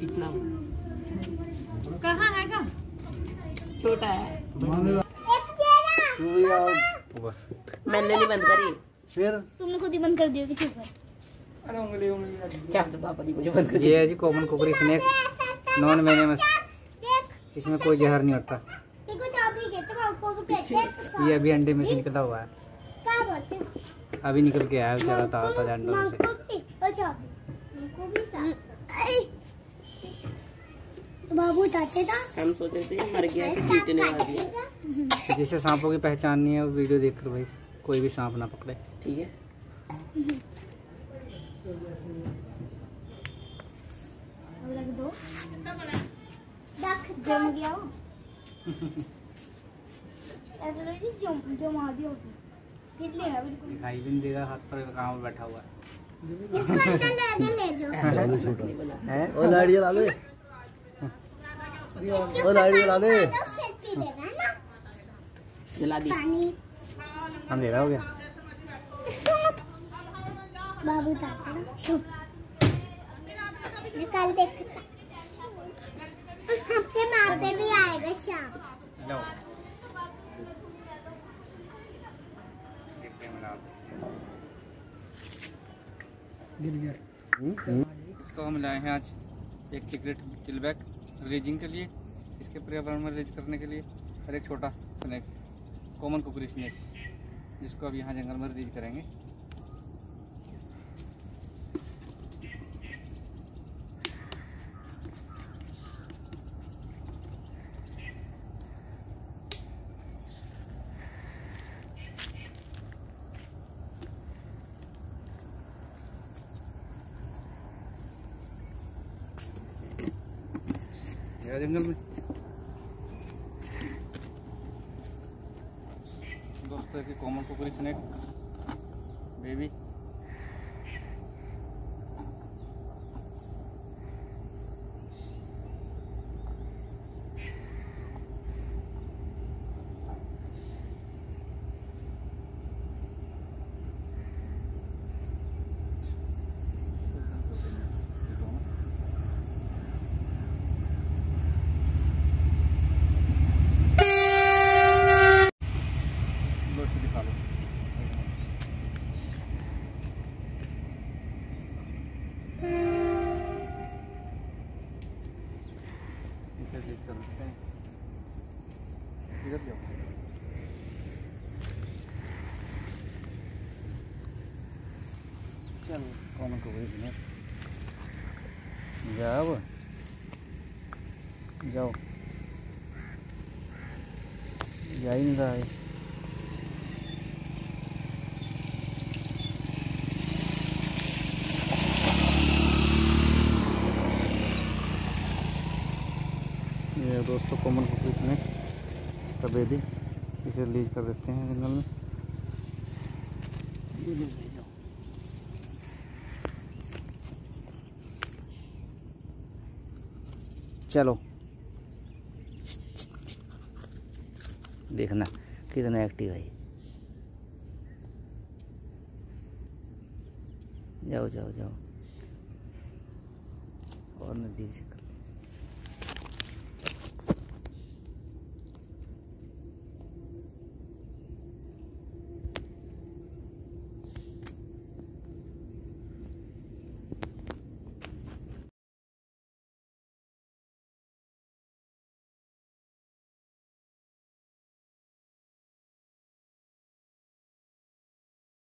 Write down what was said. कितना कहाँ है का? छोटा है। मैंने नहीं बंद करी, फिर तुमने खुद ही बंद कर दिया किसी पर। क्या पापा जी मुझे बंद कर दिया। ये है जी common kukri snake, non venomous, इसमें कोई जहर नहीं होता। ये अभी अंडे में से निकला हुआ है, अभी निकल के आया बेचारा ताजा अंडों में से। बाबू चाहते था, हम सोचे थे मर गया से जीतने वाली है। जिसे सांपों की पहचान नहीं है वो वीडियो देख कर भाई कोई भी सांप ना पकड़े, ठीक है। दो जम गया हो ऐसा जी, जमा दिया फिर लेना बिल्कुल। दिखाई भी नहीं देगा, हाथ पर काम बैठा हुआ है। ओ लाइट जला दे, ओ लाइट जला दे, जला दी। अंधेरा हो गया। बाबू कल देखते मारते भी आएगा शाम। तो हम लाए हैं आज एक चिकरेट टिलबैक रेजिंग के लिए, इसके पर्यावरण में रेज करने के लिए, और एक छोटा स्नेक कॉमन कुकरी स्नेक जिसको अब यहाँ जंगल में रेज करेंगे। जंगल में दोस्तों की common kukri snake baby common kukri snake जाओ जाओ जा ही नहीं रहा है। ये दोस्तों कॉमन कुकरी स्नेक का बेबी, इसे रिलीज कर देते हैं जंगल में। चलो देखना कितना एक्टिव है। जाओ जाओ जाओ और नजदीक से